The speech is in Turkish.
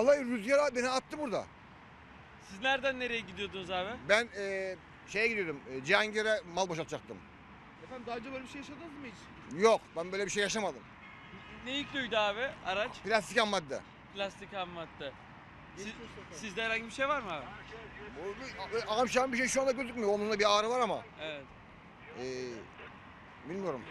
Vallahi rüzgar abi beni attı burada. Siz nereden nereye gidiyordunuz abi? Ben şeye gidiyordum, Cihangir'e mal boşaltacaktım. Efendim daha önce böyle bir şey yaşadınız mı hiç? Yok, ben böyle bir şey yaşamadım. Ne yüklüydü abi araç? Plastik ham madde. Plastik ham madde. Sizde herhangi bir şey var mı abi? Amşan bir şey şu anda gözükmüyor. Onunla bir ağrı var ama. Evet. Bilmiyorum.